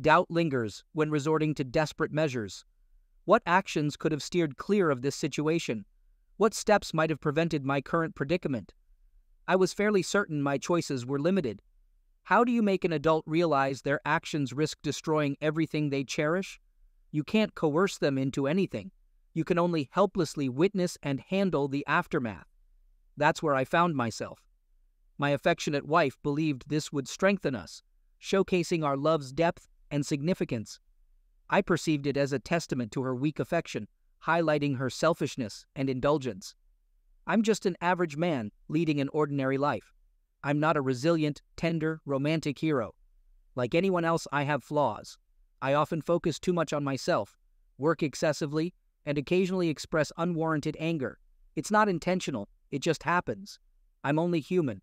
doubt lingers when resorting to desperate measures. What actions could have steered clear of this situation? What steps might have prevented my current predicament? I was fairly certain my choices were limited. How do you make an adult realize their actions risk destroying everything they cherish? You can't coerce them into anything. You can only helplessly witness and handle the aftermath. That's where I found myself. My affectionate wife believed this would strengthen us, showcasing our love's depth and significance. I perceived it as a testament to her weak affection, highlighting her selfishness and indulgence. I'm just an average man leading an ordinary life. I'm not a resilient, tender, romantic hero. Like anyone else, I have flaws. I often focus too much on myself, work excessively, and occasionally express unwarranted anger. It's not intentional, it just happens. I'm only human.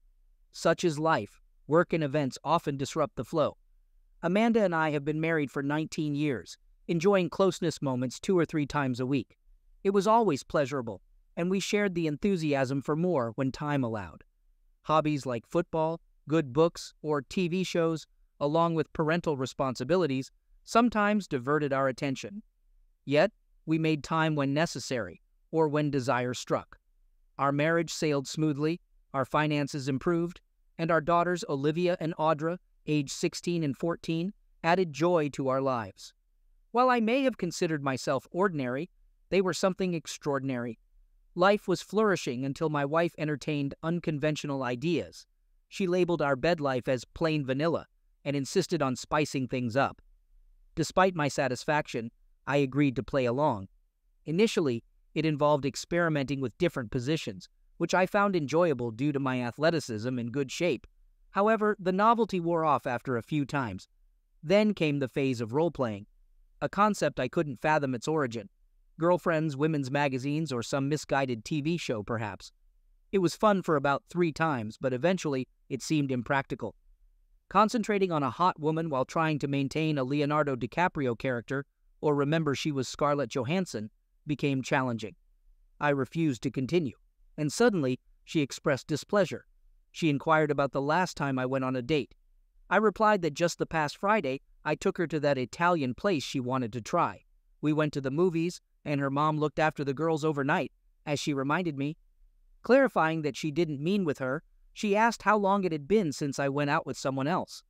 Such is life. Work and events often disrupt the flow. Amanda and I have been married for 19 years, enjoying closeness moments 2 or 3 times a week. It was always pleasurable, and we shared the enthusiasm for more when time allowed. Hobbies like football, good books, or TV shows, along with parental responsibilities, sometimes diverted our attention. Yet, we made time when necessary, or when desire struck. Our marriage sailed smoothly, our finances improved, and our daughters Olivia and Audra, aged 16 and 14, added joy to our lives. While I may have considered myself ordinary, they were something extraordinary. Life was flourishing until my wife entertained unconventional ideas. She labeled our bed life as plain vanilla and insisted on spicing things up. Despite my satisfaction, I agreed to play along. Initially, it involved experimenting with different positions, which I found enjoyable due to my athleticism and good shape. However, the novelty wore off after a few times. Then came the phase of role-playing, a concept I couldn't fathom its origin. Girlfriends, women's magazines, or some misguided TV show, perhaps. It was fun for about 3 times, but eventually it seemed impractical. Concentrating on a hot woman while trying to maintain a Leonardo DiCaprio character, or remember she was Scarlett Johansson, became challenging. I refused to continue, and suddenly she expressed displeasure. She inquired about the last time I went on a date. I replied that just the past Friday, I took her to that Italian place she wanted to try. We went to the movies, and her mom looked after the girls overnight, as she reminded me. Clarifying that she didn't mean with her, she asked how long it had been since I went out with someone else.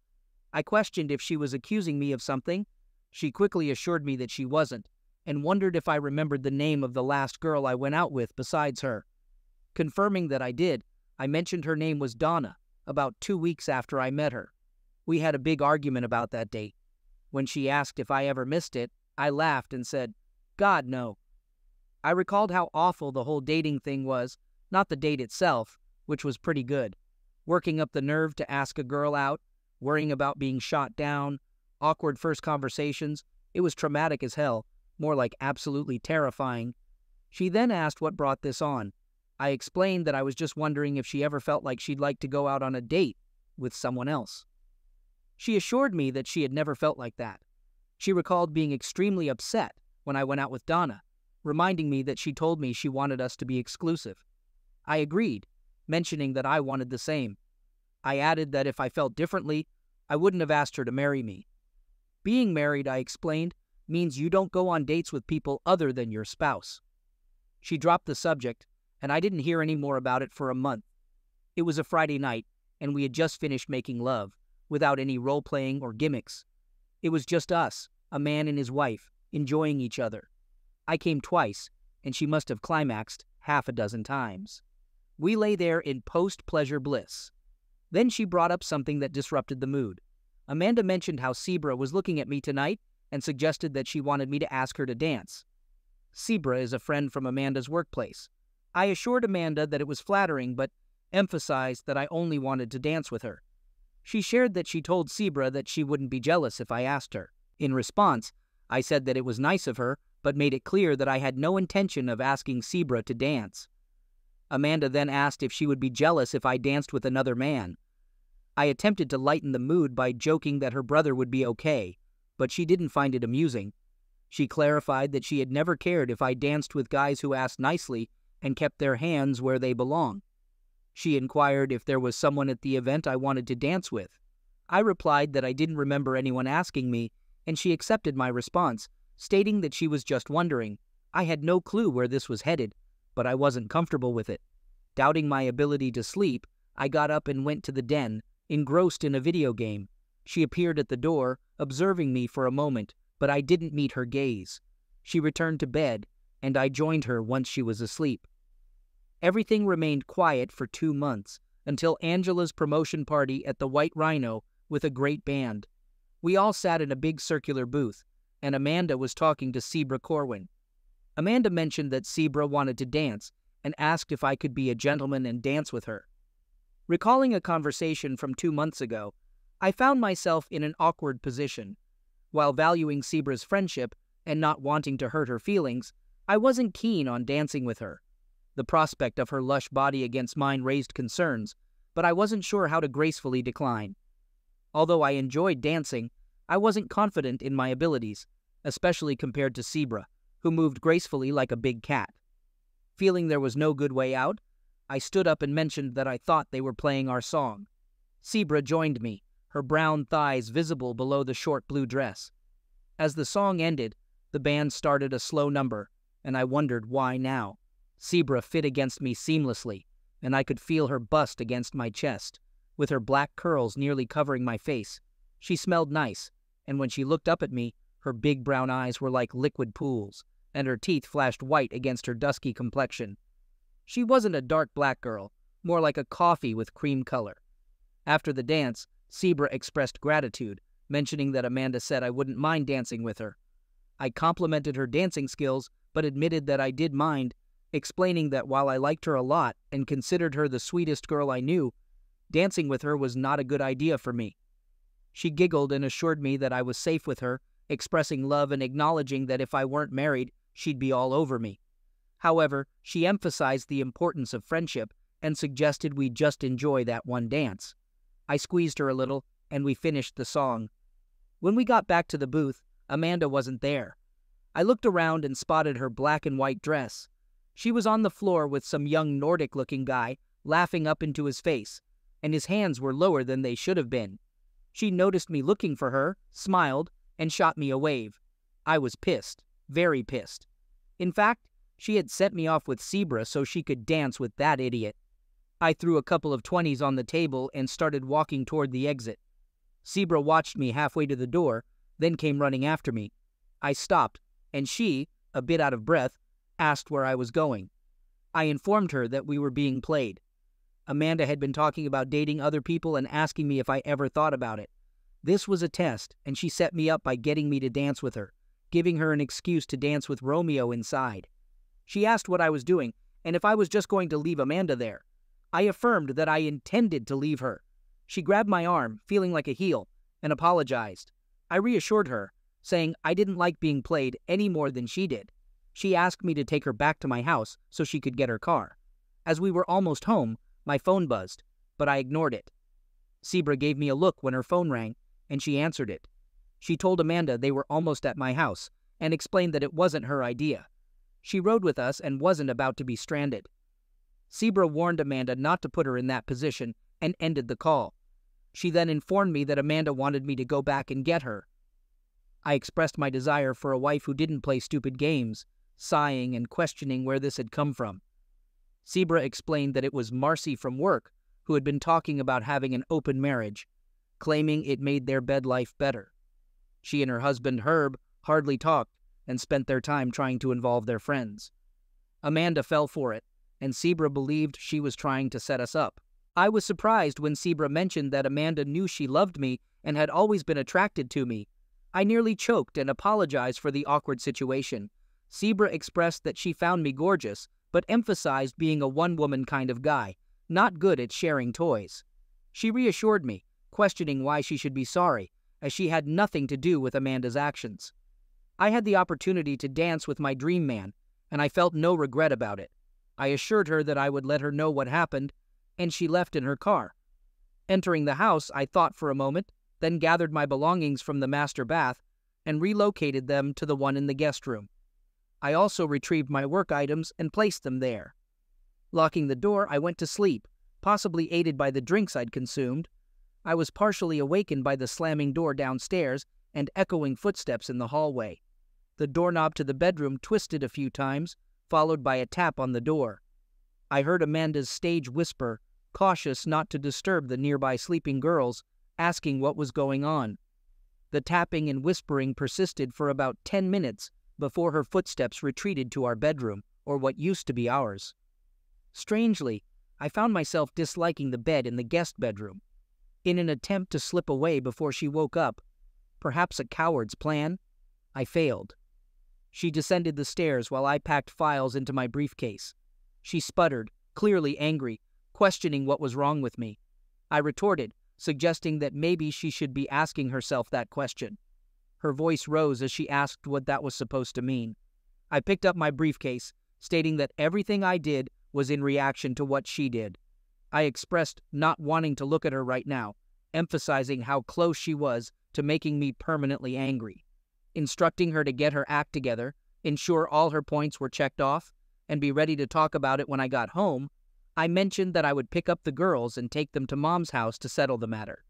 I questioned if she was accusing me of something. She quickly assured me that she wasn't, and wondered if I remembered the name of the last girl I went out with besides her. Confirming that I did, I mentioned her name was Donna, about 2 weeks after I met her. We had a big argument about that date. When she asked if I ever missed it, I laughed and said, "God, no." I recalled how awful the whole dating thing was, not the date itself, which was pretty good. Working up the nerve to ask a girl out, worrying about being shot down, awkward first conversations, it was traumatic as hell, more like absolutely terrifying. She then asked what brought this on. I explained that I was just wondering if she ever felt like she'd like to go out on a date with someone else. She assured me that she had never felt like that. She recalled being extremely upset when I went out with Donna, reminding me that she told me she wanted us to be exclusive. I agreed, mentioning that I wanted the same. I added that if I felt differently, I wouldn't have asked her to marry me. Being married, I explained, means you don't go on dates with people other than your spouse. She dropped the subject, and I didn't hear any more about it for a month. It was a Friday night, and we had just finished making love, without any role-playing or gimmicks. It was just us, a man and his wife, enjoying each other. I came twice, and she must have climaxed half a dozen times. We lay there in post-pleasure bliss. Then she brought up something that disrupted the mood. Amanda mentioned how Zebra was looking at me tonight and suggested that she wanted me to ask her to dance. Zebra is a friend from Amanda's workplace. I assured Amanda that it was flattering, but emphasized that I only wanted to dance with her. She shared that she told Zebra that she wouldn't be jealous if I asked her. In response, I said that it was nice of her, but made it clear that I had no intention of asking Zebra to dance. Amanda then asked if she would be jealous if I danced with another man. I attempted to lighten the mood by joking that her brother would be okay, but she didn't find it amusing. She clarified that she had never cared if I danced with guys who asked nicely and kept their hands where they belong. She inquired if there was someone at the event I wanted to dance with. I replied that I didn't remember anyone asking me, and she accepted my response, stating that she was just wondering. I had no clue where this was headed, but I wasn't comfortable with it. Doubting my ability to sleep, I got up and went to the den, engrossed in a video game. She appeared at the door, observing me for a moment, but I didn't meet her gaze. She returned to bed, and I joined her once she was asleep. Everything remained quiet for 2 months, until Angela's promotion party at the White Rhino with a great band. We all sat in a big circular booth, and Amanda was talking to Zebra Corwin. Amanda mentioned that Zebra wanted to dance and asked if I could be a gentleman and dance with her. Recalling a conversation from 2 months ago, I found myself in an awkward position. While valuing Zebra's friendship and not wanting to hurt her feelings, I wasn't keen on dancing with her. The prospect of her lush body against mine raised concerns, but I wasn't sure how to gracefully decline. Although I enjoyed dancing, I wasn't confident in my abilities, especially compared to Zebra, who moved gracefully like a big cat. Feeling there was no good way out, I stood up and mentioned that I thought they were playing our song. Zebra joined me, her brown thighs visible below the short blue dress. As the song ended, the band started a slow number, and I wondered why now. Zebra fit against me seamlessly, and I could feel her bust against my chest, with her black curls nearly covering my face. She smelled nice, and when she looked up at me, her big brown eyes were like liquid pools, and her teeth flashed white against her dusky complexion. She wasn't a dark black girl, more like a coffee with cream color. After the dance, Zebra expressed gratitude, mentioning that Amanda said I wouldn't mind dancing with her. I complimented her dancing skills, but admitted that I did mind, explaining that while I liked her a lot and considered her the sweetest girl I knew, dancing with her was not a good idea for me. She giggled and assured me that I was safe with her, expressing love and acknowledging that if I weren't married, she'd be all over me. However, she emphasized the importance of friendship and suggested we just enjoy that one dance. I squeezed her a little, and we finished the song. When we got back to the booth, Amanda wasn't there. I looked around and spotted her black and white dress. She was on the floor with some young Nordic-looking guy, laughing up into his face, and his hands were lower than they should have been. She noticed me looking for her, smiled, and shot me a wave. I was pissed. Very pissed. In fact, she had sent me off with Zebra so she could dance with that idiot. I threw a couple of 20s on the table and started walking toward the exit. Zebra watched me halfway to the door, then came running after me. I stopped, and she, a bit out of breath, asked where I was going. I informed her that we were being played. Amanda had been talking about dating other people and asking me if I ever thought about it. This was a test, and she set me up by getting me to dance with her, giving her an excuse to dance with Romeo inside. She asked what I was doing and if I was just going to leave Amanda there. I affirmed that I intended to leave her. She grabbed my arm, feeling like a heel, and apologized. I reassured her, saying I didn't like being played any more than she did. She asked me to take her back to my house so she could get her car. As we were almost home, my phone buzzed, but I ignored it. Zebra gave me a look when her phone rang, and she answered it. She told Amanda they were almost at my house, and explained that it wasn't her idea. She rode with us and wasn't about to be stranded. Zebra warned Amanda not to put her in that position, and ended the call. She then informed me that Amanda wanted me to go back and get her. I expressed my desire for a wife who didn't play stupid games, sighing and questioning where this had come from. Zebra explained that it was Marcy from work who had been talking about having an open marriage, claiming it made their bed life better. She and her husband, Herb, hardly talked and spent their time trying to involve their friends. Amanda fell for it, and Zebra believed she was trying to set us up. I was surprised when Zebra mentioned that Amanda knew she loved me and had always been attracted to me. I nearly choked and apologized for the awkward situation. Zebra expressed that she found me gorgeous, but emphasized being a one-woman kind of guy, not good at sharing toys. She reassured me, questioning why she should be sorry, as she had nothing to do with Amanda's actions. I had the opportunity to dance with my dream man, and I felt no regret about it. I assured her that I would let her know what happened, and she left in her car. Entering the house, I thought for a moment, then gathered my belongings from the master bath and relocated them to the one in the guest room. I also retrieved my work items and placed them there. Locking the door, I went to sleep, possibly aided by the drinks I'd consumed. I was partially awakened by the slamming door downstairs and echoing footsteps in the hallway. The doorknob to the bedroom twisted a few times, followed by a tap on the door. I heard Amanda's stage whisper, cautious not to disturb the nearby sleeping girls, asking what was going on. The tapping and whispering persisted for about 10 minutes before her footsteps retreated to our bedroom, or what used to be ours. Strangely, I found myself disliking the bed in the guest bedroom. In an attempt to slip away before she woke up, perhaps a coward's plan, I failed. She descended the stairs while I packed files into my briefcase. She sputtered, clearly angry, questioning what was wrong with me. I retorted, suggesting that maybe she should be asking herself that question. Her voice rose as she asked what that was supposed to mean. I picked up my briefcase, stating that everything I did was in reaction to what she did. I expressed not wanting to look at her right now, emphasizing how close she was to making me permanently angry, instructing her to get her act together, ensure all her points were checked off, and be ready to talk about it when I got home. I mentioned that I would pick up the girls and take them to Mom's house to settle the matter.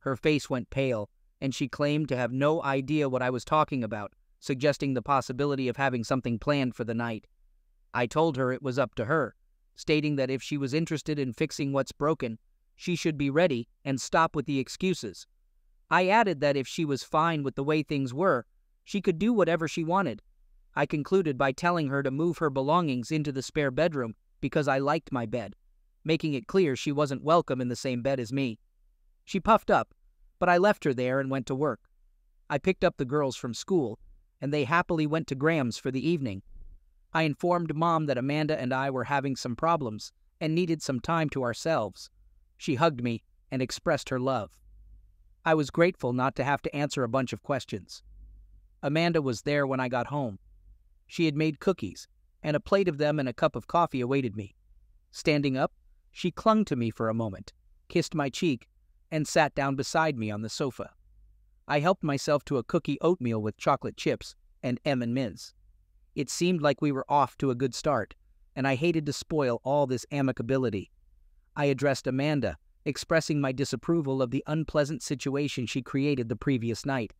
Her face went pale, and she claimed to have no idea what I was talking about, suggesting the possibility of having something planned for the night. I told her it was up to her, stating that if she was interested in fixing what's broken, she should be ready and stop with the excuses. I added that if she was fine with the way things were, she could do whatever she wanted. I concluded by telling her to move her belongings into the spare bedroom because I liked my bed, making it clear she wasn't welcome in the same bed as me. She puffed up, but I left her there and went to work. I picked up the girls from school, and they happily went to Graham's for the evening. I informed Mom that Amanda and I were having some problems and needed some time to ourselves. She hugged me and expressed her love. I was grateful not to have to answer a bunch of questions. Amanda was there when I got home. She had made cookies, and a plate of them and a cup of coffee awaited me. Standing up, she clung to me for a moment, kissed my cheek, and sat down beside me on the sofa. I helped myself to a cookie oatmeal with chocolate chips and M&Ms. It seemed like we were off to a good start, and I hated to spoil all this amicability. I addressed Amanda, expressing my disapproval of the unpleasant situation she created the previous night.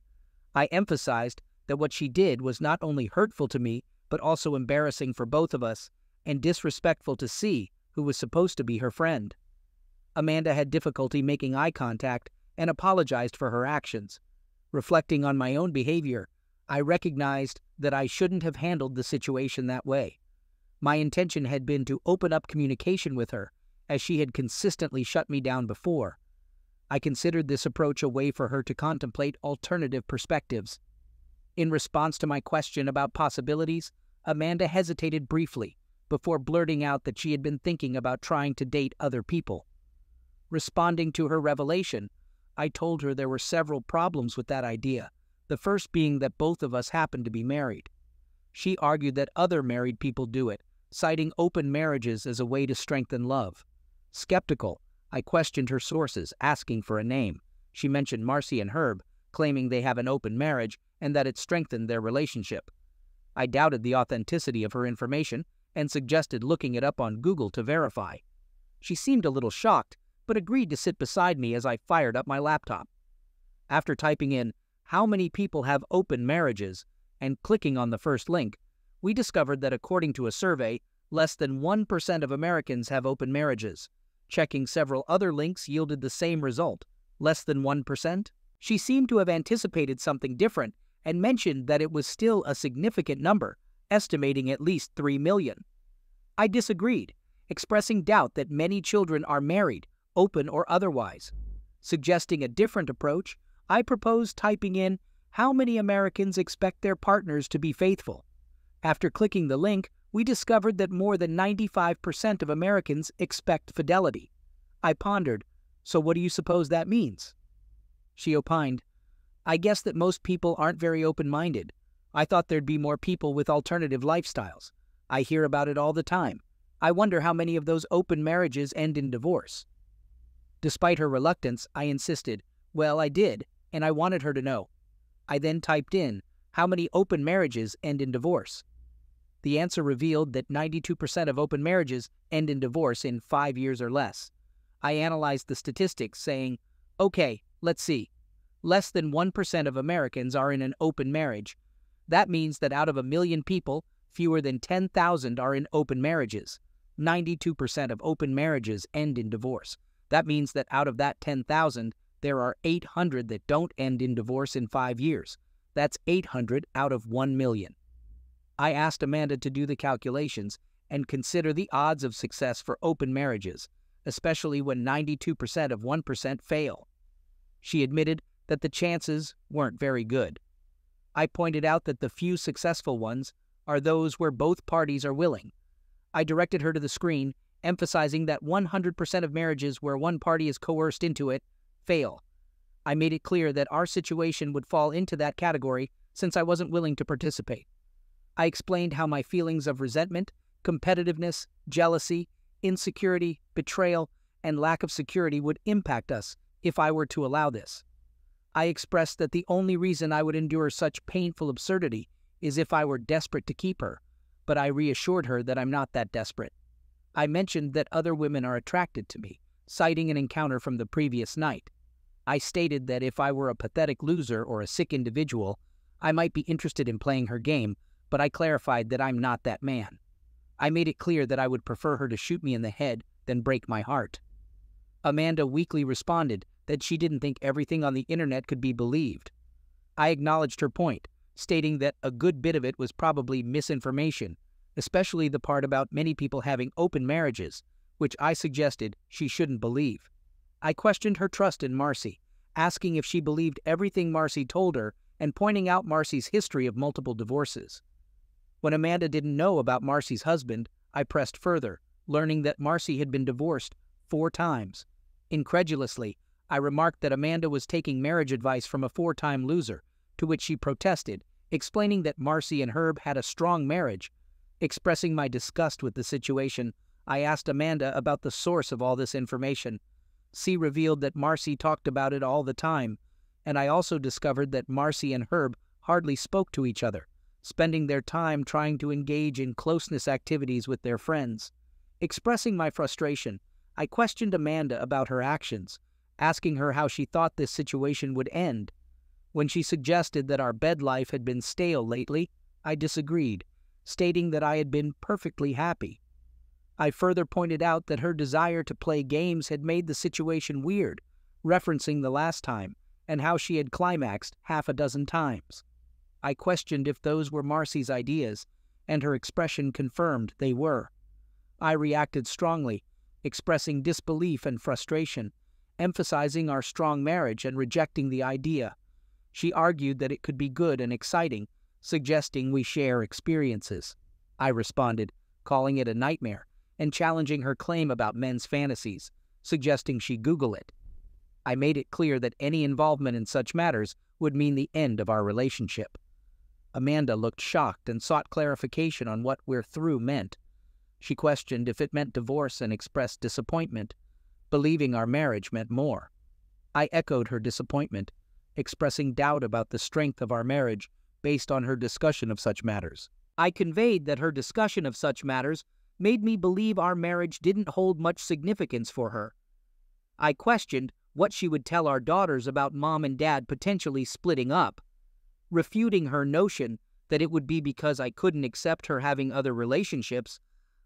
I emphasized that what she did was not only hurtful to me, but also embarrassing for both of us, and disrespectful to C, who was supposed to be her friend. Amanda had difficulty making eye contact and apologized for her actions. Reflecting on my own behavior, I recognized that I shouldn't have handled the situation that way. My intention had been to open up communication with her, as she had consistently shut me down before. I considered this approach a way for her to contemplate alternative perspectives. In response to my question about possibilities, Amanda hesitated briefly before blurting out that she had been thinking about trying to date other people. Responding to her revelation, I told her there were several problems with that idea, the first being that both of us happened to be married. She argued that other married people do it, citing open marriages as a way to strengthen love. Skeptical, I questioned her sources, asking for a name. She mentioned Marcy and Herb, claiming they have an open marriage and that it strengthened their relationship. I doubted the authenticity of her information and suggested looking it up on Google to verify. She seemed a little shocked, but agreed to sit beside me as I fired up my laptop. After typing in, "How many people have open marriages?" and clicking on the first link, we discovered that according to a survey, less than 1% of Americans have open marriages. Checking several other links yielded the same result, less than 1%. She seemed to have anticipated something different and mentioned that it was still a significant number, estimating at least 3 million. I disagreed, expressing doubt that many children are married, open or otherwise. Suggesting a different approach, I proposed typing in, "How many Americans expect their partners to be faithful?" After clicking the link, we discovered that more than 95% of Americans expect fidelity. I pondered, "So what do you suppose that means?" She opined, "I guess that most people aren't very open-minded. I thought there'd be more people with alternative lifestyles. I hear about it all the time. I wonder how many of those open marriages end in divorce." Despite her reluctance, I insisted. Well, I did, and I wanted her to know. I then typed in, "How many open marriages end in divorce?" The answer revealed that 92% of open marriages end in divorce in 5 years or less. I analyzed the statistics, saying, "Okay, let's see. less than 1% of Americans are in an open marriage. That means that out of 1 million people, fewer than 10,000 are in open marriages. 92% of open marriages end in divorce. That means that out of that 10,000, there are 800 that don't end in divorce in 5 years. That's 800 out of 1 million. I asked Amanda to do the calculations and consider the odds of success for open marriages, especially when 92% of 1% fail. She admitted that the chances weren't very good. I pointed out that the few successful ones are those where both parties are willing. I directed her to the screen, emphasizing that 100% of marriages where one party is coerced into it fail. I made it clear that our situation would fall into that category since I wasn't willing to participate. I explained how my feelings of resentment, competitiveness, jealousy, insecurity, betrayal, and lack of security would impact us if I were to allow this. I expressed that the only reason I would endure such painful absurdity is if I were desperate to keep her, but I reassured her that I'm not that desperate. I mentioned that other women are attracted to me, citing an encounter from the previous night. I stated that if I were a pathetic loser or a sick individual, I might be interested in playing her game, but I clarified that I'm not that man. I made it clear that I would prefer her to shoot me in the head than break my heart. Amanda weakly responded that she didn't think everything on the internet could be believed. I acknowledged her point, stating that a good bit of it was probably misinformation, especially the part about many people having open marriages, which I suggested she shouldn't believe. I questioned her trust in Marcy, asking if she believed everything Marcy told her and pointing out Marcy's history of multiple divorces. When Amanda didn't know about Marcy's husband, I pressed further, learning that Marcy had been divorced 4 times. Incredulously, I remarked that Amanda was taking marriage advice from a 4-time loser, to which she protested, explaining that Marcy and Herb had a strong marriage. Expressing my disgust with the situation, I asked Amanda about the source of all this information. She revealed that Marcy talked about it all the time, and I also discovered that Marcy and Herb hardly spoke to each other, spending their time trying to engage in closeness activities with their friends. Expressing my frustration, I questioned Amanda about her actions, asking her how she thought this situation would end. When she suggested that our bed life had been stale lately, I disagreed, stating that I had been perfectly happy. I further pointed out that her desire to play games had made the situation weird, referencing the last time, and how she had climaxed 6 times. I questioned if those were Marcy's ideas, and her expression confirmed they were. I reacted strongly, expressing disbelief and frustration, emphasizing our strong marriage and rejecting the idea. She argued that it could be good and exciting, suggesting we share experiences. I responded, calling it a nightmare, and challenging her claim about men's fantasies, suggesting she Google it. I made it clear that any involvement in such matters would mean the end of our relationship. Amanda looked shocked and sought clarification on what "we're through" meant. She questioned if it meant divorce and expressed disappointment, believing our marriage meant more. I echoed her disappointment, expressing doubt about the strength of our marriage based on her discussion of such matters. I conveyed that her discussion of such matters made me believe our marriage didn't hold much significance for her. I questioned what she would tell our daughters about mom and dad potentially splitting up, refuting her notion that it would be because I couldn't accept her having other relationships.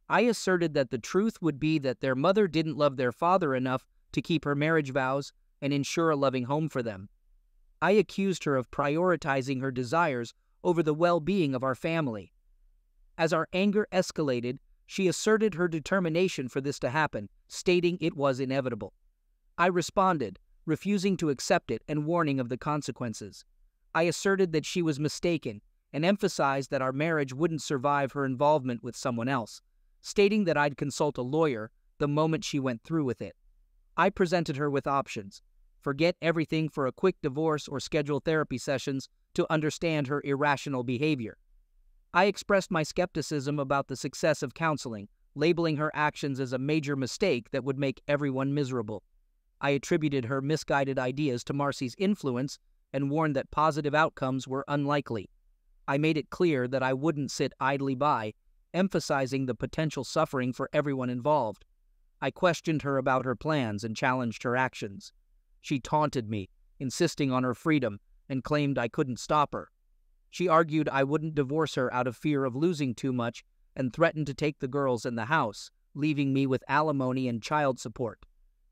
I asserted that the truth would be that their mother didn't love their father enough to keep her marriage vows and ensure a loving home for them. I accused her of prioritizing her desires over the well-being of our family. As our anger escalated, she asserted her determination for this to happen, stating it was inevitable. I responded, refusing to accept it and warning of the consequences. I asserted that she was mistaken and emphasized that our marriage wouldn't survive her involvement with someone else, stating that I'd consult a lawyer the moment she went through with it. I presented her with options: forget everything for a quick divorce or schedule therapy sessions to understand her irrational behavior. I expressed my skepticism about the success of counseling, labeling her actions as a major mistake that would make everyone miserable. I attributed her misguided ideas to Marcy's influence and warned that positive outcomes were unlikely. I made it clear that I wouldn't sit idly by, emphasizing the potential suffering for everyone involved. I questioned her about her plans and challenged her actions. She taunted me, insisting on her freedom, and claimed I couldn't stop her. She argued I wouldn't divorce her out of fear of losing too much, and threatened to take the girls and the house, leaving me with alimony and child support.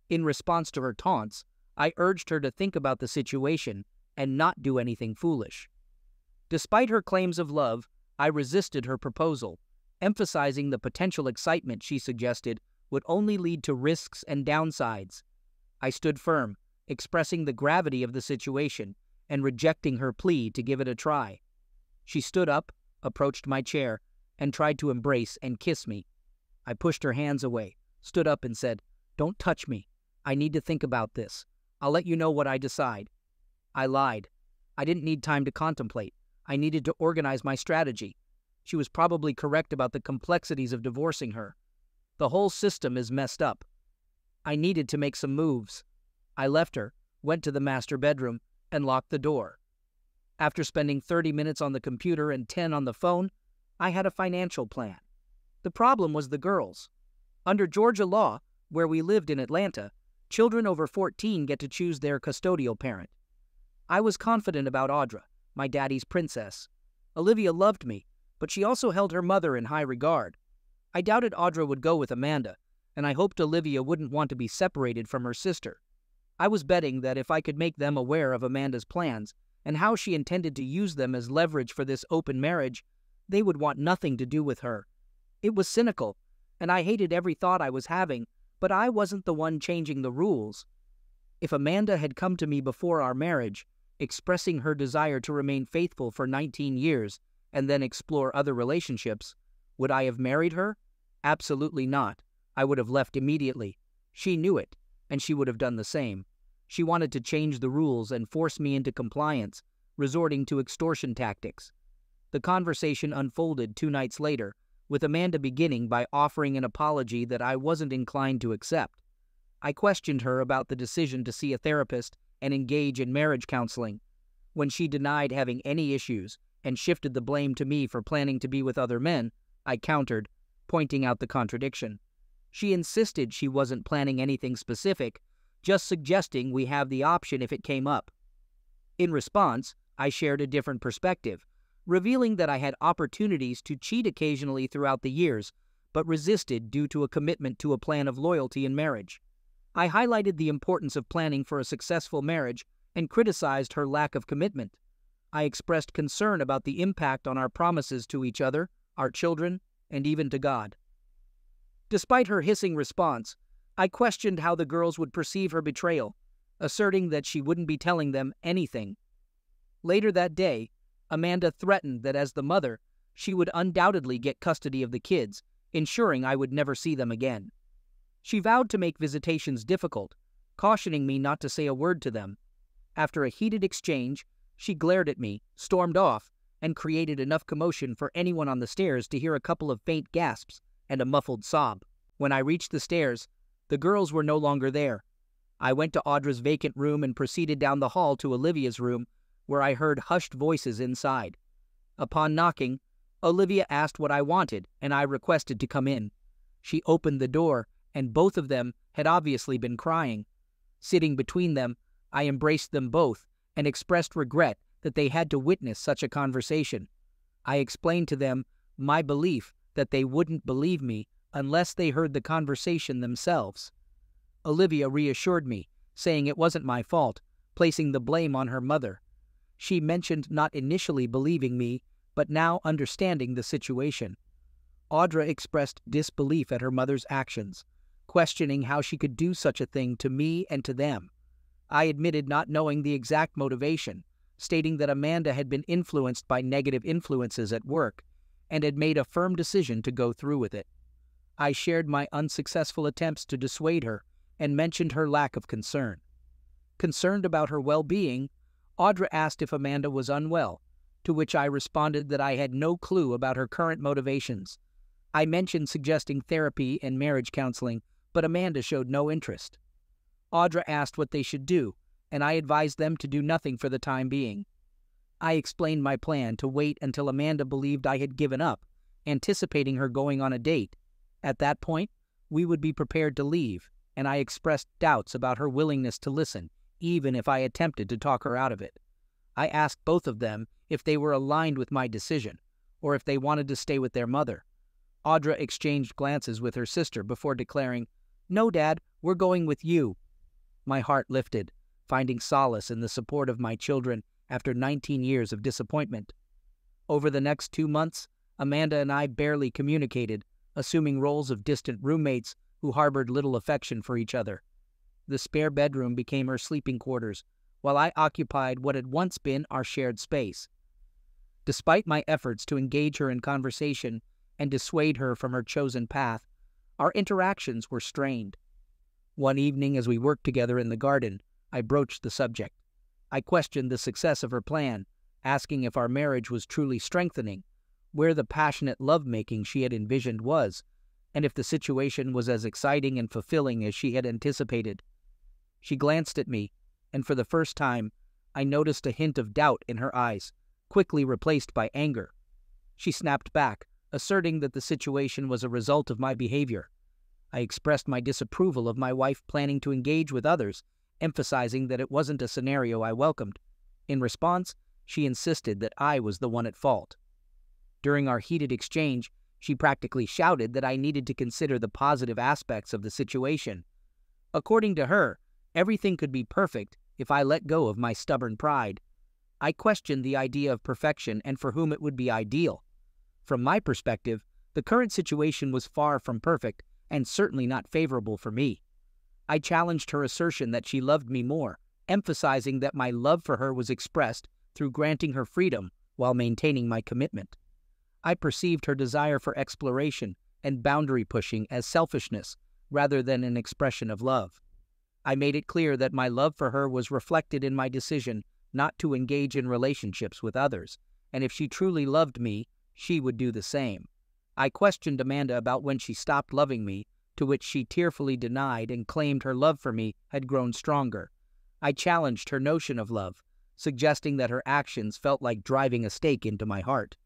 In response to her taunts, I urged her to think about the situation and not do anything foolish. Despite her claims of love, I resisted her proposal, emphasizing the potential excitement she suggested would only lead to risks and downsides. I stood firm, expressing the gravity of the situation and rejecting her plea to give it a try. She stood up, approached my chair, and tried to embrace and kiss me. I pushed her hands away, stood up and said, "Don't touch me. I need to think about this. I'll let you know what I decide." I lied. I didn't need time to contemplate. I needed to organize my strategy. She was probably correct about the complexities of divorcing her. The whole system is messed up. I needed to make some moves. I left her, went to the master bedroom, and locked the door. After spending 30 minutes on the computer and 10 on the phone, I had a financial plan. The problem was the girls. Under Georgia law, where we lived in Atlanta, children over 14 get to choose their custodial parent. I was confident about Audra, my daddy's princess. Olivia loved me, but she also held her mother in high regard. I doubted Audra would go with Amanda, and I hoped Olivia wouldn't want to be separated from her sister. I was betting that if I could make them aware of Amanda's plans and how she intended to use them as leverage for this open marriage, they would want nothing to do with her. It was cynical, and I hated every thought I was having, but I wasn't the one changing the rules. If Amanda had come to me before our marriage, expressing her desire to remain faithful for 19 years and then explore other relationships, would I have married her? Absolutely not. I would have left immediately. She knew it, and she would have done the same. She wanted to change the rules and force me into compliance, resorting to extortion tactics. The conversation unfolded 2 nights later, with Amanda beginning by offering an apology that I wasn't inclined to accept. I questioned her about the decision to see a therapist and engage in marriage counseling. When she denied having any issues and shifted the blame to me for planning to be with other men, I countered, pointing out the contradiction. She insisted she wasn't planning anything specific, just suggesting we have the option if it came up. In response, I shared a different perspective, revealing that I had opportunities to cheat occasionally throughout the years, but resisted due to a commitment to a plan of loyalty in marriage. I highlighted the importance of planning for a successful marriage and criticized her lack of commitment. I expressed concern about the impact on our promises to each other, our children, and even to God. Despite her hissing response, I questioned how the girls would perceive her betrayal, asserting that she wouldn't be telling them anything. Later that day, Amanda threatened that as the mother, she would undoubtedly get custody of the kids, ensuring I would never see them again. She vowed to make visitations difficult, cautioning me not to say a word to them. After a heated exchange, she glared at me, stormed off, and created enough commotion for anyone on the stairs to hear a couple of faint gasps and a muffled sob. When I reached the stairs, the girls were no longer there. I went to Audra's vacant room and proceeded down the hall to Olivia's room, where I heard hushed voices inside. Upon knocking, Olivia asked what I wanted, and I requested to come in. She opened the door, and both of them had obviously been crying. Sitting between them, I embraced them both and expressed regret that they had to witness such a conversation. I explained to them my belief that they wouldn't believe me unless they heard the conversation themselves. Olivia reassured me, saying it wasn't my fault, placing the blame on her mother. She mentioned not initially believing me, but now understanding the situation. Audra expressed disbelief at her mother's actions, questioning how she could do such a thing to me and to them. I admitted not knowing the exact motivation, stating that Amanda had been influenced by negative influences at work and had made a firm decision to go through with it. I shared my unsuccessful attempts to dissuade her and mentioned her lack of concern. Concerned about her well-being, Audra asked if Amanda was unwell, to which I responded that I had no clue about her current motivations. I mentioned suggesting therapy and marriage counseling, but Amanda showed no interest. Audra asked what they should do, and I advised them to do nothing for the time being. I explained my plan to wait until Amanda believed I had given up, anticipating her going on a date. At that point, we would be prepared to leave, and I expressed doubts about her willingness to listen, even if I attempted to talk her out of it. I asked both of them if they were aligned with my decision, or if they wanted to stay with their mother. Audra exchanged glances with her sister before declaring, "No, Dad, we're going with you." My heart lifted, finding solace in the support of my children after 19 years of disappointment. Over the next 2 months, Amanda and I barely communicated, assuming roles of distant roommates who harbored little affection for each other. The spare bedroom became her sleeping quarters, while I occupied what had once been our shared space. Despite my efforts to engage her in conversation and dissuade her from her chosen path, our interactions were strained. One evening as we worked together in the garden, I broached the subject. I questioned the success of her plan, asking if our marriage was truly strengthening, where the passionate lovemaking she had envisioned was, and if the situation was as exciting and fulfilling as she had anticipated. She glanced at me, and for the first time, I noticed a hint of doubt in her eyes, quickly replaced by anger. She snapped back, asserting that the situation was a result of my behavior. I expressed my disapproval of my wife planning to engage with others, emphasizing that it wasn't a scenario I welcomed. In response, she insisted that I was the one at fault. During our heated exchange, she practically shouted that I needed to consider the positive aspects of the situation. According to her, everything could be perfect if I let go of my stubborn pride. I questioned the idea of perfection and for whom it would be ideal. From my perspective, the current situation was far from perfect and certainly not favorable for me. I challenged her assertion that she loved me more, emphasizing that my love for her was expressed through granting her freedom while maintaining my commitment. I perceived her desire for exploration and boundary pushing as selfishness rather than an expression of love. I made it clear that my love for her was reflected in my decision not to engage in relationships with others, and if she truly loved me, she would do the same. I questioned Amanda about when she stopped loving me, to which she tearfully denied and claimed her love for me had grown stronger. I challenged her notion of love, suggesting that her actions felt like driving a stake into my heart.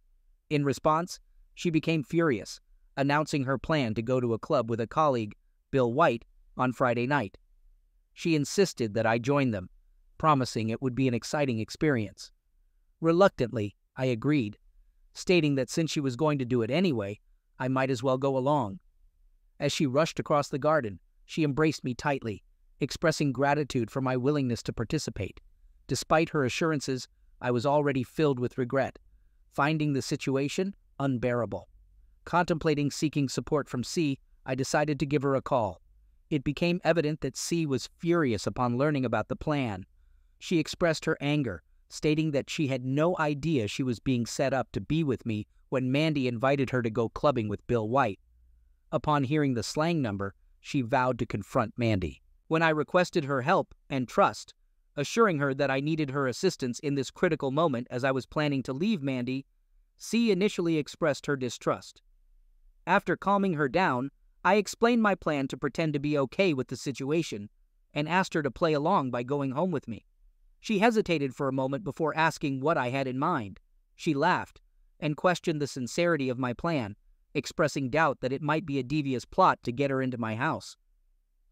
In response, she became furious, announcing her plan to go to a club with a colleague, Bill White, on Friday night. She insisted that I join them, promising it would be an exciting experience. Reluctantly, I agreed, stating that since she was going to do it anyway, I might as well go along. As she rushed across the garden, she embraced me tightly, expressing gratitude for my willingness to participate. Despite her assurances, I was already filled with regret, finding the situation unbearable. Contemplating seeking support from C, I decided to give her a call. It became evident that C was furious upon learning about the plan. She expressed her anger, stating that she had no idea she was being set up to be with me when Mandy invited her to go clubbing with Bill White. Upon hearing the slang number, she vowed to confront Mandy. When I requested her help and trust, assuring her that I needed her assistance in this critical moment as I was planning to leave Mandy, C initially expressed her distrust. After calming her down, I explained my plan to pretend to be okay with the situation and asked her to play along by going home with me. She hesitated for a moment before asking what I had in mind. She laughed and questioned the sincerity of my plan, expressing doubt that it might be a devious plot to get her into my house.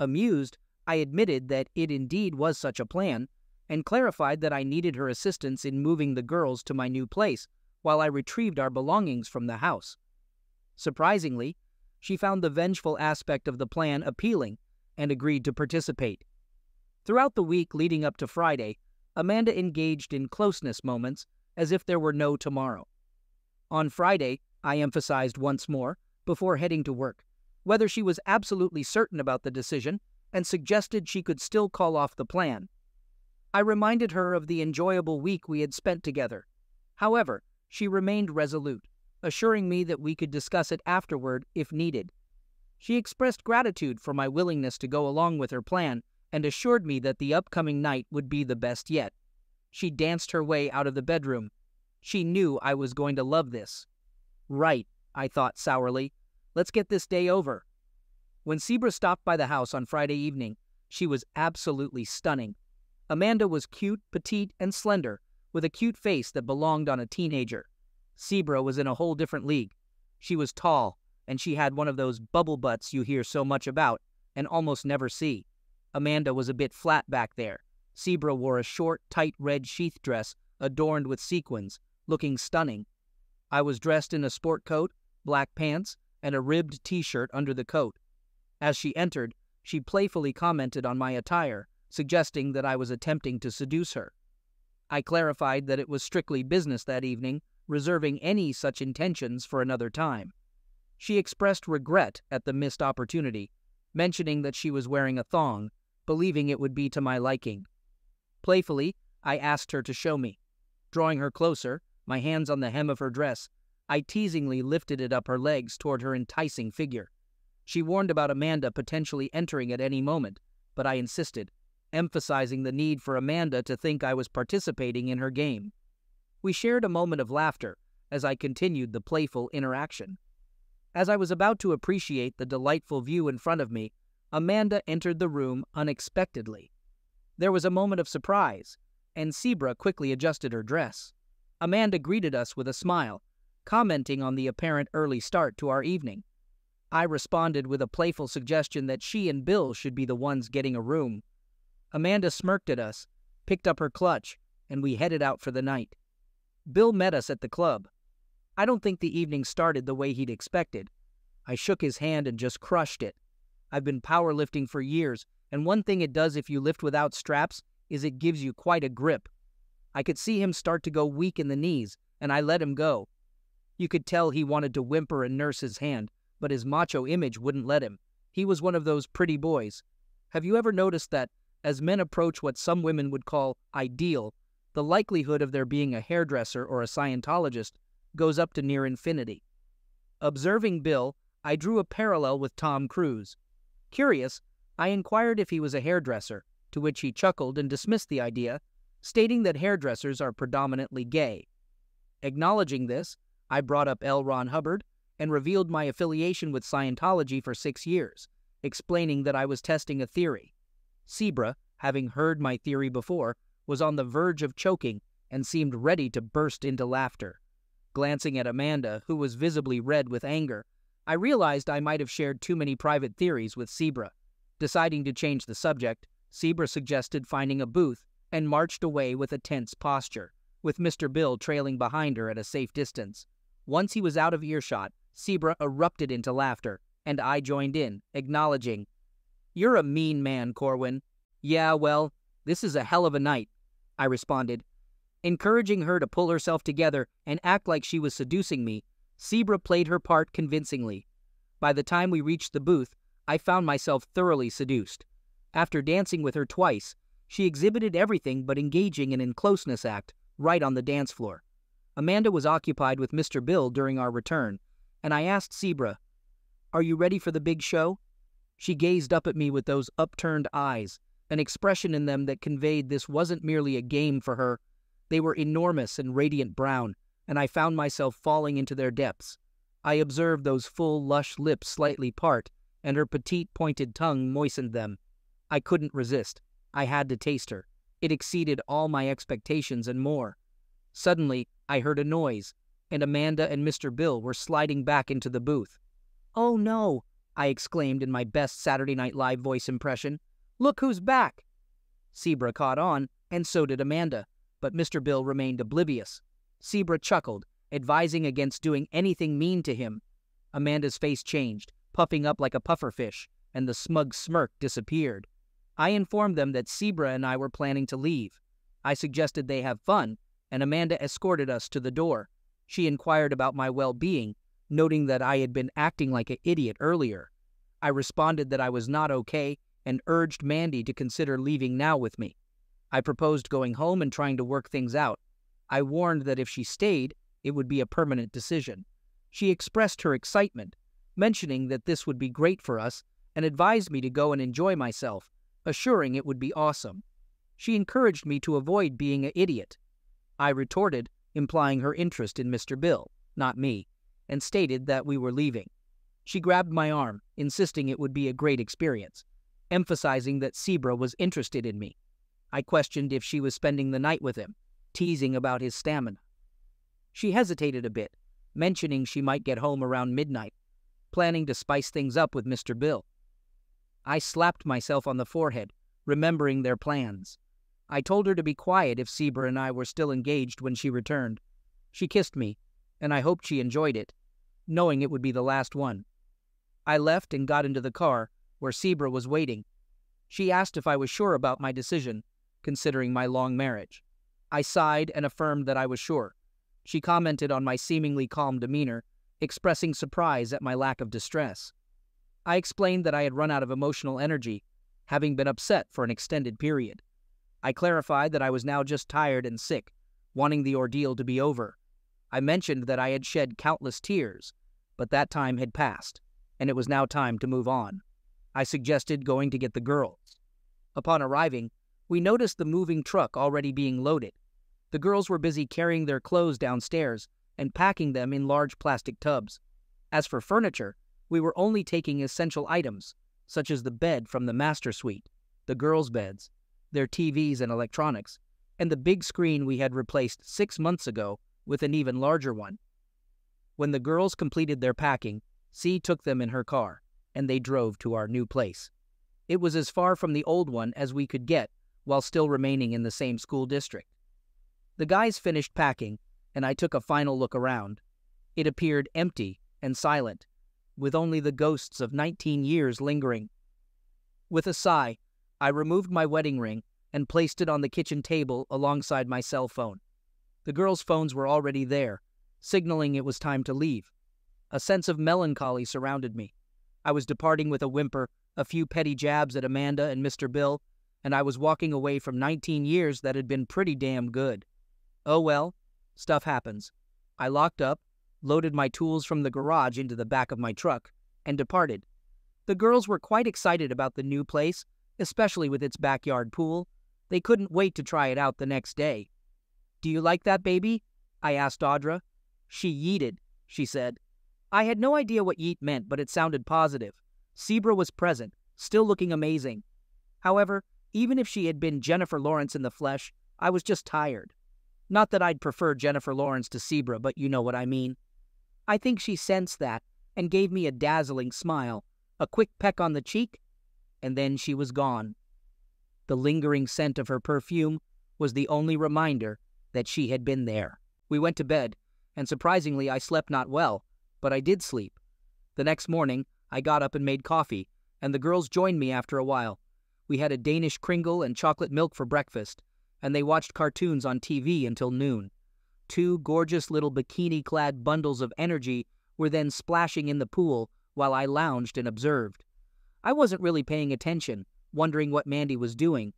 Amused, I admitted that it indeed was such a plan, and clarified that I needed her assistance in moving the girls to my new place while I retrieved our belongings from the house. Surprisingly, she found the vengeful aspect of the plan appealing and agreed to participate. Throughout the week leading up to Friday, Amanda engaged in closeness moments as if there were no tomorrow. On Friday, I emphasized once more, before heading to work, whether she was absolutely certain about the decision and suggested she could still call off the plan. I reminded her of the enjoyable week we had spent together. However, she remained resolute, assuring me that we could discuss it afterward if needed. She expressed gratitude for my willingness to go along with her plan and assured me that the upcoming night would be the best yet. She danced her way out of the bedroom. She knew I was going to love this. Right, I thought sourly. Let's get this day over. When Zebra stopped by the house on Friday evening, she was absolutely stunning. Amanda was cute, petite, and slender, with a cute face that belonged on a teenager. Zebra was in a whole different league. She was tall, and she had one of those bubble butts you hear so much about and almost never see. Amanda was a bit flat back there, Zebra wore a short, tight red sheath dress adorned with sequins, looking stunning. I was dressed in a sport coat, black pants, and a ribbed T-shirt under the coat. As she entered, she playfully commented on my attire, suggesting that I was attempting to seduce her. I clarified that it was strictly business that evening, reserving any such intentions for another time. She expressed regret at the missed opportunity, mentioning that she was wearing a thong, believing it would be to my liking. Playfully, I asked her to show me. Drawing her closer, my hands on the hem of her dress, I teasingly lifted it up her legs toward her enticing figure. She warned about Amanda potentially entering at any moment, but I insisted, emphasizing the need for Amanda to think I was participating in her game. We shared a moment of laughter as I continued the playful interaction. As I was about to appreciate the delightful view in front of me, Amanda entered the room unexpectedly. There was a moment of surprise, and Zebra quickly adjusted her dress. Amanda greeted us with a smile, commenting on the apparent early start to our evening. I responded with a playful suggestion that she and Bill should be the ones getting a room. Amanda smirked at us, picked up her clutch, and we headed out for the night. Bill met us at the club. I don't think the evening started the way he'd expected. I shook his hand and just crushed it. I've been powerlifting for years, and one thing it does if you lift without straps is it gives you quite a grip. I could see him start to go weak in the knees, and I let him go. You could tell he wanted to whimper and nurse his hand, but his macho image wouldn't let him. He was one of those pretty boys. Have you ever noticed that as men approach what some women would call ideal, the likelihood of there being a hairdresser or a Scientologist goes up to near infinity? Observing Bill, I drew a parallel with Tom Cruise. Curious, I inquired if he was a hairdresser, to which he chuckled and dismissed the idea, stating that hairdressers are predominantly gay. Acknowledging this, I brought up L. Ron Hubbard and revealed my affiliation with Scientology for 6 years, explaining that I was testing a theory. Zebra, having heard my theory before, was on the verge of choking and seemed ready to burst into laughter. Glancing at Amanda, who was visibly red with anger, I realized I might have shared too many private theories with Zebra. Deciding to change the subject, Zebra suggested finding a booth and marched away with a tense posture, with Mr. Bill trailing behind her at a safe distance. Once he was out of earshot, Zebra erupted into laughter, and I joined in, acknowledging, "You're a mean man, Corwin." "Yeah, well, this is a hell of a night," I responded. Encouraging her to pull herself together and act like she was seducing me, Zebra played her part convincingly. By the time we reached the booth, I found myself thoroughly seduced. After dancing with her twice, she exhibited everything but engaging in an in-closeness act right on the dance floor. Amanda was occupied with Mr. Bill during our return, and I asked Zebra, "Are you ready for the big show?" She gazed up at me with those upturned eyes, an expression in them that conveyed this wasn't merely a game for her. They were enormous and radiant brown, and I found myself falling into their depths. I observed those full, lush lips slightly part, and her petite, pointed tongue moistened them. I couldn't resist. I had to taste her. It exceeded all my expectations and more. Suddenly, I heard a noise, and Amanda and Mr. Bill were sliding back into the booth. "Oh no!" I exclaimed in my best Saturday Night Live voice impression. "Look who's back!" Zebra caught on, and so did Amanda, but Mr. Bill remained oblivious. Zebra chuckled, advising against doing anything mean to him. Amanda's face changed, puffing up like a pufferfish, and the smug smirk disappeared. I informed them that Zebra and I were planning to leave. I suggested they have fun, and Amanda escorted us to the door. She inquired about my well-being, noting that I had been acting like an idiot earlier. I responded that I was not okay and urged Mandy to consider leaving now with me. I proposed going home and trying to work things out. I warned that if she stayed, it would be a permanent decision. She expressed her excitement, mentioning that this would be great for us, and advised me to go and enjoy myself, assuring it would be awesome. She encouraged me to avoid being an idiot. I retorted, implying her interest in Mr. Bill, not me, and stated that we were leaving. She grabbed my arm, insisting it would be a great experience, emphasizing that Zebra was interested in me. I questioned if she was spending the night with him, teasing about his stamina. She hesitated a bit, mentioning she might get home around midnight, planning to spice things up with Mr. Bill. I slapped myself on the forehead, remembering their plans. I told her to be quiet if Zebra and I were still engaged when she returned. She kissed me, and I hoped she enjoyed it, knowing it would be the last one. I left and got into the car, where Zebra was waiting. She asked if I was sure about my decision, considering my long marriage. I sighed and affirmed that I was sure. She commented on my seemingly calm demeanor, expressing surprise at my lack of distress. I explained that I had run out of emotional energy, having been upset for an extended period. I clarified that I was now just tired and sick, wanting the ordeal to be over. I mentioned that I had shed countless tears, but that time had passed, and it was now time to move on. I suggested going to get the girls. Upon arriving, we noticed the moving truck already being loaded. The girls were busy carrying their clothes downstairs and packing them in large plastic tubs. As for furniture, we were only taking essential items, such as the bed from the master suite, the girls' beds, their TVs and electronics, and the big screen we had replaced 6 months ago with an even larger one. When the girls completed their packing, C took them in her car, and they drove to our new place. It was as far from the old one as we could get while still remaining in the same school district. The guys finished packing, and I took a final look around. It appeared empty and silent, with only the ghosts of 19 years lingering. With a sigh, I removed my wedding ring and placed it on the kitchen table alongside my cell phone. The girls' phones were already there, signaling it was time to leave. A sense of melancholy surrounded me. I was departing with a whimper, a few petty jabs at Amanda and Mr. Bill, and I was walking away from 19 years that had been pretty damn good. Oh well, stuff happens. I locked up, loaded my tools from the garage into the back of my truck, and departed. The girls were quite excited about the new place, especially with its backyard pool. They couldn't wait to try it out the next day. "Do you like that, baby?" I asked Audra. "She yeeted," she said. I had no idea what yeet meant, but it sounded positive. Zebra was present, still looking amazing. However, even if she had been Jennifer Lawrence in the flesh, I was just tired. Not that I'd prefer Jennifer Lawrence to Zebra, but you know what I mean. I think she sensed that and gave me a dazzling smile, a quick peck on the cheek, and then she was gone. The lingering scent of her perfume was the only reminder that she had been there. We went to bed, and surprisingly I slept not well, but I did sleep. The next morning, I got up and made coffee, and the girls joined me after a while. We had a Danish kringle and chocolate milk for breakfast, and they watched cartoons on TV until noon. Two gorgeous little bikini-clad bundles of energy were then splashing in the pool while I lounged and observed. I wasn't really paying attention, wondering what Mandy was doing.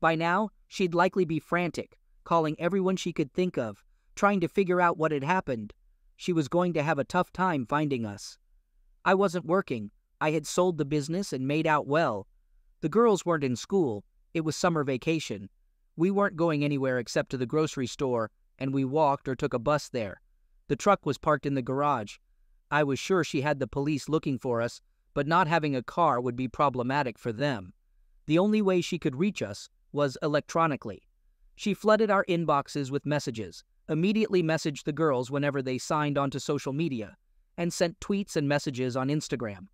By now, she'd likely be frantic, calling everyone she could think of, trying to figure out what had happened. She was going to have a tough time finding us. I wasn't working. I had sold the business and made out well. The girls weren't in school. It was summer vacation. We weren't going anywhere except to the grocery store, and we walked or took a bus there. The truck was parked in the garage. I was sure she had the police looking for us, but not having a car would be problematic for them. The only way she could reach us was electronically. She flooded our inboxes with messages, immediately messaged the girls whenever they signed onto social media, and sent tweets and messages on Instagram.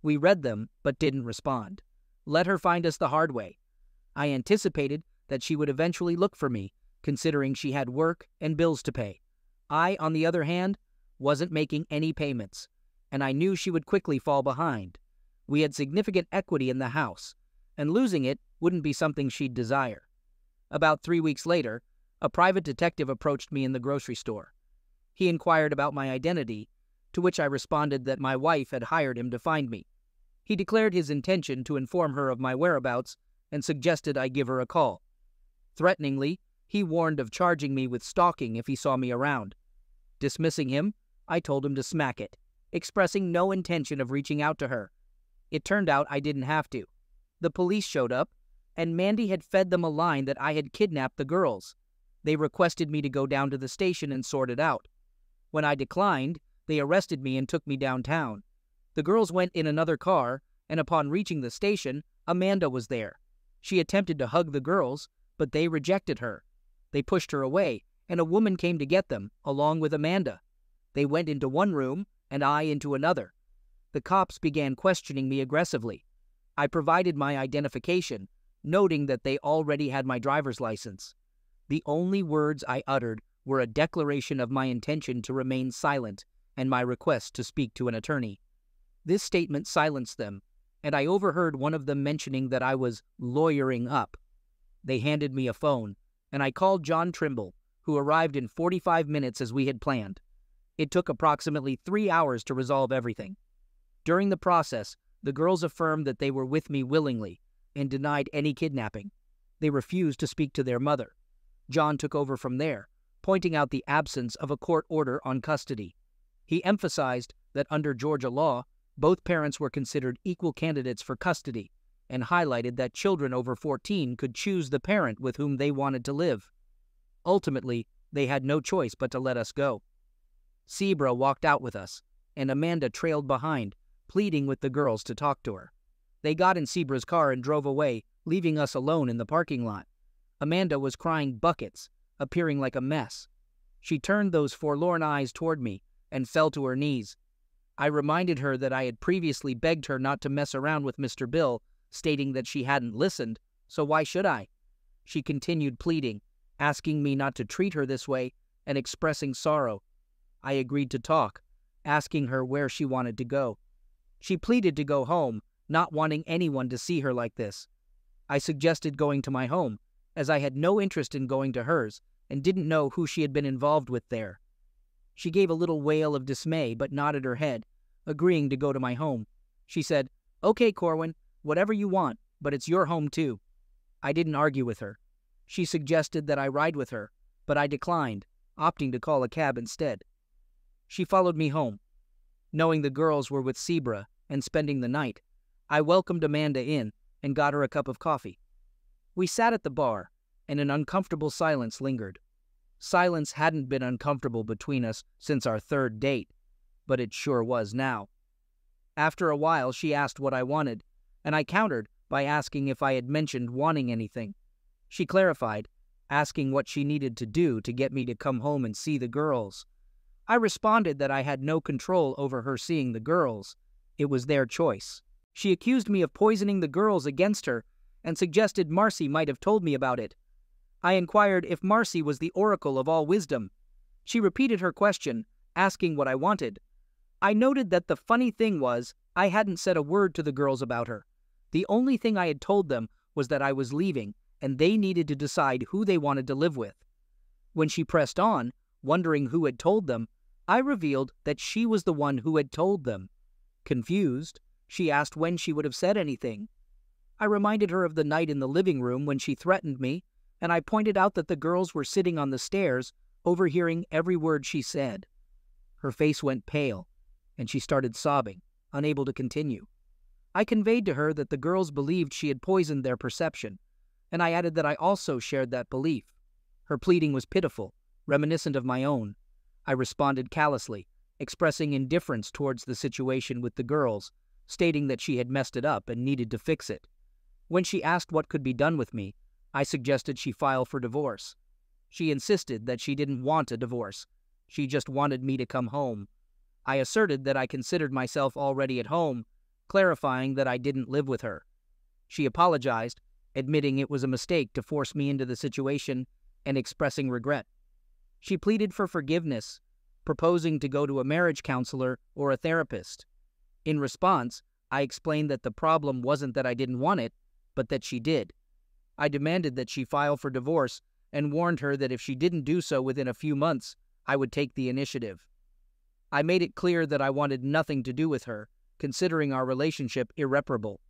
We read them, but didn't respond. Let her find us the hard way. I anticipated that she would eventually look for me, considering she had work and bills to pay. I, on the other hand, wasn't making any payments, and I knew she would quickly fall behind. We had significant equity in the house, and losing it wouldn't be something she'd desire. About 3 weeks later, a private detective approached me in the grocery store. He inquired about my identity, to which I responded that my wife had hired him to find me. He declared his intention to inform her of my whereabouts and suggested I give her a call. Threateningly, he warned of charging me with stalking if he saw me around. Dismissing him, I told him to smack it, expressing no intention of reaching out to her. It turned out I didn't have to. The police showed up, and Mandy had fed them a line that I had kidnapped the girls. They requested me to go down to the station and sort it out. When I declined, they arrested me and took me downtown. The girls went in another car, and upon reaching the station, Amanda was there. She attempted to hug the girls, but they rejected her. They pushed her away, and a woman came to get them, along with Amanda. They went into one room, and I into another. The cops began questioning me aggressively. I provided my identification, noting that they already had my driver's license. The only words I uttered were a declaration of my intention to remain silent and my request to speak to an attorney. This statement silenced them, and I overheard one of them mentioning that I was lawyering up. They handed me a phone, and I called John Trimble, who arrived in 45 minutes as we had planned. It took approximately 3 hours to resolve everything. During the process, the girls affirmed that they were with me willingly and denied any kidnapping. They refused to speak to their mother. John took over from there, pointing out the absence of a court order on custody. He emphasized that under Georgia law, both parents were considered equal candidates for custody, and highlighted that children over 14 could choose the parent with whom they wanted to live. Ultimately, they had no choice but to let us go. Zebra walked out with us, and Amanda trailed behind, pleading with the girls to talk to her. They got in Zebra's car and drove away, leaving us alone in the parking lot. Amanda was crying buckets, appearing like a mess. She turned those forlorn eyes toward me and fell to her knees. I reminded her that I had previously begged her not to mess around with Mr. Bill, stating that she hadn't listened, so why should I? She continued pleading, asking me not to treat her this way, and expressing sorrow. I agreed to talk, asking her where she wanted to go. She pleaded to go home, not wanting anyone to see her like this. I suggested going to my home, as I had no interest in going to hers, and didn't know who she had been involved with there. She gave a little wail of dismay, but nodded her head, agreeing to go to my home. She said, "Okay, Corwin, whatever you want, but it's your home too." I didn't argue with her. She suggested that I ride with her, but I declined, opting to call a cab instead. She followed me home. Knowing the girls were with Zebra and spending the night, I welcomed Amanda in and got her a cup of coffee. We sat at the bar, and an uncomfortable silence lingered. Silence hadn't been uncomfortable between us since our third date, but it sure was now. After a while, she asked what I wanted, and I countered by asking if I had mentioned wanting anything. She clarified, asking what she needed to do to get me to come home and see the girls. I responded that I had no control over her seeing the girls. It was their choice. She accused me of poisoning the girls against her and suggested Marcy might have told me about it. I inquired if Marcy was the oracle of all wisdom. She repeated her question, asking what I wanted. I noted that the funny thing was, I hadn't said a word to the girls about her. The only thing I had told them was that I was leaving, and they needed to decide who they wanted to live with. When she pressed on, wondering who had told them, I revealed that she was the one who had told them. Confused, she asked when she would have said anything. I reminded her of the night in the living room when she threatened me, and I pointed out that the girls were sitting on the stairs, overhearing every word she said. Her face went pale, and she started sobbing, unable to continue. I conveyed to her that the girls believed she had poisoned their perception, and I added that I also shared that belief. Her pleading was pitiful, reminiscent of my own. I responded callously, expressing indifference towards the situation with the girls, stating that she had messed it up and needed to fix it. When she asked what could be done with me, I suggested she file for divorce. She insisted that she didn't want a divorce. She just wanted me to come home. I asserted that I considered myself already at home, clarifying that I didn't live with her. She apologized, admitting it was a mistake to force me into the situation, and expressing regret. She pleaded for forgiveness, proposing to go to a marriage counselor or a therapist. In response, I explained that the problem wasn't that I didn't want it, but that she did. I demanded that she file for divorce and warned her that if she didn't do so within a few months, I would take the initiative. I made it clear that I wanted nothing to do with her, considering our relationship irreparable.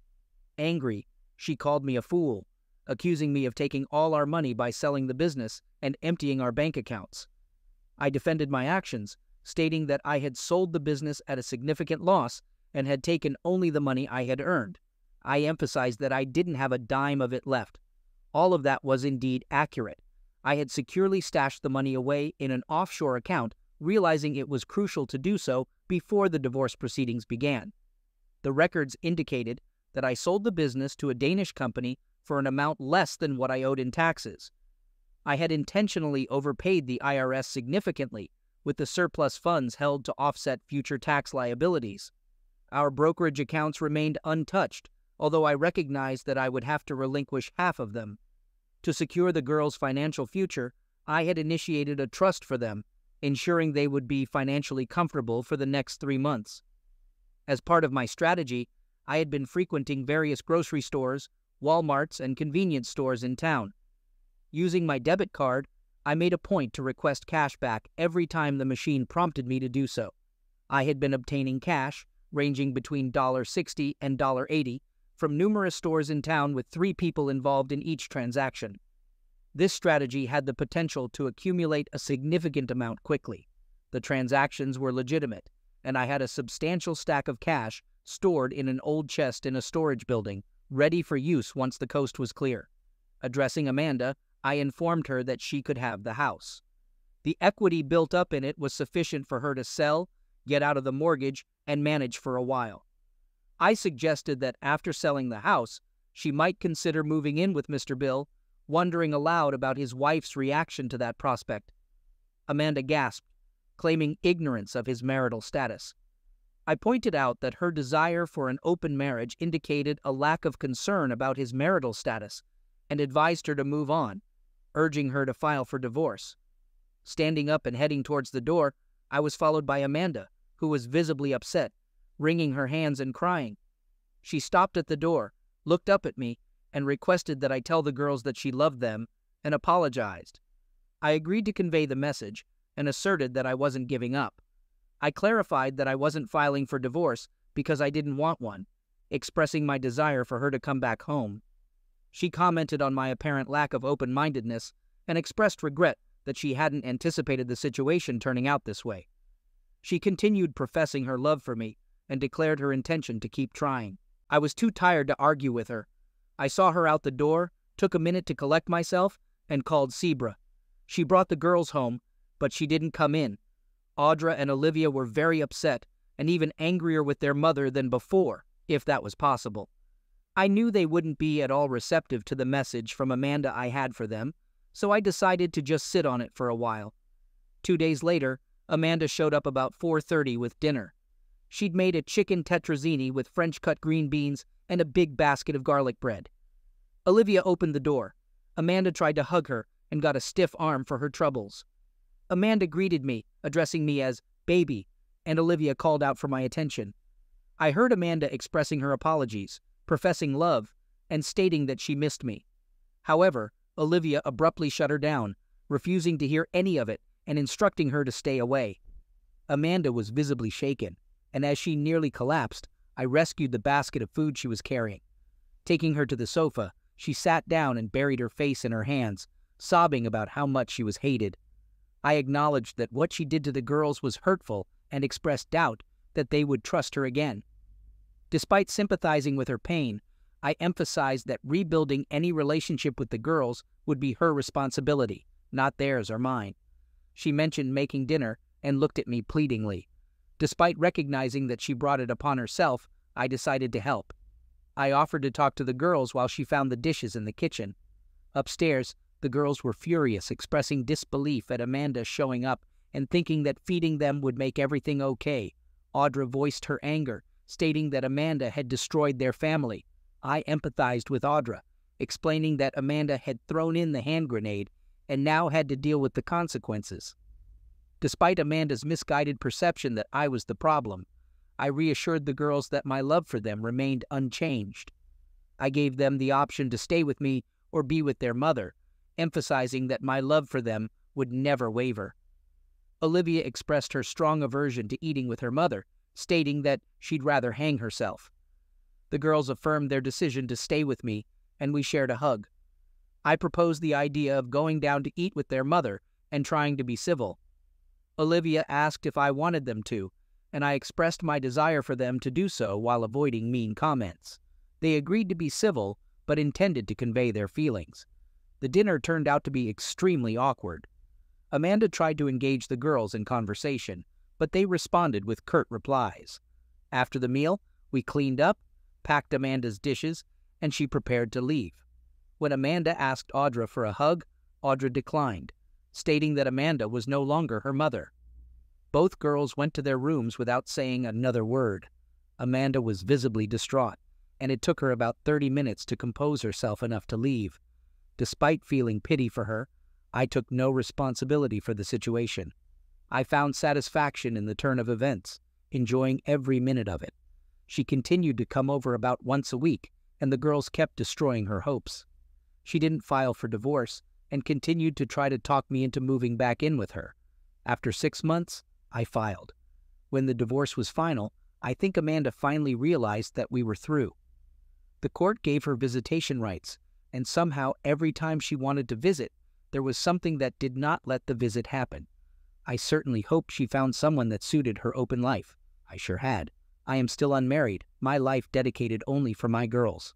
Angry, she called me a fool, accusing me of taking all our money by selling the business and emptying our bank accounts. I defended my actions, stating that I had sold the business at a significant loss and had taken only the money I had earned. I emphasized that I didn't have a dime of it left. All of that was indeed accurate. I had securely stashed the money away in an offshore account, realizing it was crucial to do so before the divorce proceedings began. The records indicated that I sold the business to a Danish company for an amount less than what I owed in taxes. I had intentionally overpaid the IRS significantly, with the surplus funds held to offset future tax liabilities. Our brokerage accounts remained untouched, although I recognized that I would have to relinquish half of them. To secure the girls' financial future, I had initiated a trust for them, ensuring they would be financially comfortable for the next 3 months. As part of my strategy, I had been frequenting various grocery stores, Walmarts, and convenience stores in town. Using my debit card, I made a point to request cash back every time the machine prompted me to do so. I had been obtaining cash, ranging between $1.60 and $1.80, from numerous stores in town with 3 people involved in each transaction. This strategy had the potential to accumulate a significant amount quickly. The transactions were legitimate, and I had a substantial stack of cash stored in an old chest in a storage building, ready for use once the coast was clear. Addressing Amanda, I informed her that she could have the house. The equity built up in it was sufficient for her to sell, get out of the mortgage, and manage for a while. I suggested that after selling the house, she might consider moving in with Mr. Bill, wondering aloud about his wife's reaction to that prospect. Amanda gasped, claiming ignorance of his marital status. I pointed out that her desire for an open marriage indicated a lack of concern about his marital status and advised her to move on, urging her to file for divorce. Standing up and heading towards the door, I was followed by Amanda, who was visibly upset, wringing her hands and crying. She stopped at the door, looked up at me, and requested that I tell the girls that she loved them and apologized. I agreed to convey the message and asserted that I wasn't giving up. I clarified that I wasn't filing for divorce because I didn't want one, expressing my desire for her to come back home. She commented on my apparent lack of open-mindedness and expressed regret that she hadn't anticipated the situation turning out this way. She continued professing her love for me and declared her intention to keep trying. I was too tired to argue with her. I saw her out the door, took a minute to collect myself, and called Zebra. She brought the girls home, but she didn't come in. Audra and Olivia were very upset and even angrier with their mother than before, if that was possible. I knew they wouldn't be at all receptive to the message from Amanda I had for them, so I decided to just sit on it for a while. 2 days later, Amanda showed up about 4:30 with dinner. She'd made a chicken tetrazzini with French-cut green beans and a big basket of garlic bread. Olivia opened the door. Amanda tried to hug her and got a stiff arm for her troubles. Amanda greeted me, addressing me as baby, and Olivia called out for my attention. I heard Amanda expressing her apologies, professing love, and stating that she missed me. However, Olivia abruptly shut her down, refusing to hear any of it and instructing her to stay away. Amanda was visibly shaken, and as she nearly collapsed, I rescued the basket of food she was carrying. Taking her to the sofa, she sat down and buried her face in her hands, sobbing about how much she was hated. I acknowledged that what she did to the girls was hurtful and expressed doubt that they would trust her again. Despite sympathizing with her pain, I emphasized that rebuilding any relationship with the girls would be her responsibility, not theirs or mine. She mentioned making dinner and looked at me pleadingly. Despite recognizing that she brought it upon herself, I decided to help. I offered to talk to the girls while she found the dishes in the kitchen. Upstairs, the girls were furious, expressing disbelief at Amanda showing up and thinking that feeding them would make everything okay. Audra voiced her anger, stating that Amanda had destroyed their family. I empathized with Audra, explaining that Amanda had thrown in the hand grenade and now had to deal with the consequences. Despite Amanda's misguided perception that I was the problem, I reassured the girls that my love for them remained unchanged. I gave them the option to stay with me or be with their mother, emphasizing that my love for them would never waver. Olivia expressed her strong aversion to eating with her mother, stating that she'd rather hang herself. The girls affirmed their decision to stay with me, and we shared a hug. I proposed the idea of going down to eat with their mother and trying to be civil. Olivia asked if I wanted them to, and I expressed my desire for them to do so while avoiding mean comments. They agreed to be civil, but intended to convey their feelings. The dinner turned out to be extremely awkward. Amanda tried to engage the girls in conversation, but they responded with curt replies. After the meal, we cleaned up, packed Amanda's dishes, and she prepared to leave. When Amanda asked Audra for a hug, Audra declined, stating that Amanda was no longer her mother. Both girls went to their rooms without saying another word. Amanda was visibly distraught, and it took her about 30 minutes to compose herself enough to leave. Despite feeling pity for her, I took no responsibility for the situation. I found satisfaction in the turn of events, enjoying every minute of it. She continued to come over about once a week, and the girls kept destroying her hopes. She didn't file for divorce and continued to try to talk me into moving back in with her. After 6 months, I filed. When the divorce was final, I think Amanda finally realized that we were through. The court gave her visitation rights, and somehow every time she wanted to visit, there was something that did not let the visit happen. I certainly hoped she found someone that suited her open life. I sure had. I am still unmarried, my life dedicated only for my girls.